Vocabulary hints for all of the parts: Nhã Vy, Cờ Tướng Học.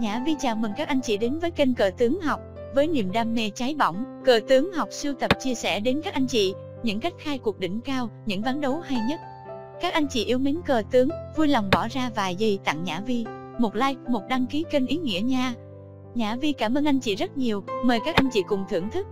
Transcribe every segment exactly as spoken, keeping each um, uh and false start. Nhã Vy chào mừng các anh chị đến với kênh Cờ Tướng Học. Với niềm đam mê cháy bỏng, Cờ Tướng Học sưu tập chia sẻ đến các anh chị những cách khai cuộc đỉnh cao, những ván đấu hay nhất. Các anh chị yêu mến cờ tướng, vui lòng bỏ ra vài giây tặng Nhã Vy một like, một đăng ký kênh ý nghĩa nha. Nhã Vy cảm ơn anh chị rất nhiều, mời các anh chị cùng thưởng thức.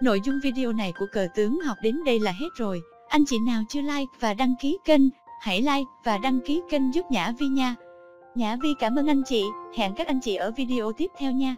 Nội dung video này của Cờ Tướng Học đến đây là hết rồi. Anh chị nào chưa like và đăng ký kênh, hãy like và đăng ký kênh giúp Nhã Vy nha. Nhã Vy cảm ơn anh chị, hẹn các anh chị ở video tiếp theo nha.